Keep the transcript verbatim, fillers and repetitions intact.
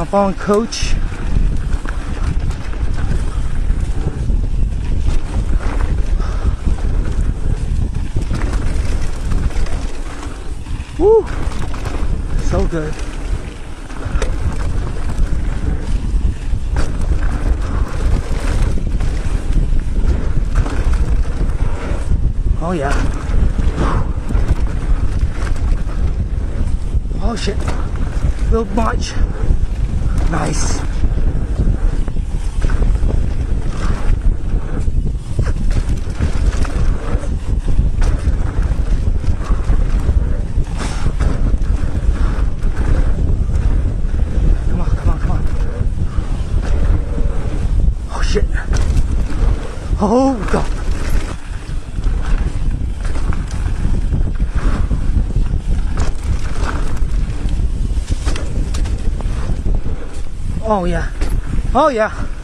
I'm following Coach. Woo! So good. Oh yeah. Oh shit. A little much. Nice. Oh God. Oh yeah. Oh yeah.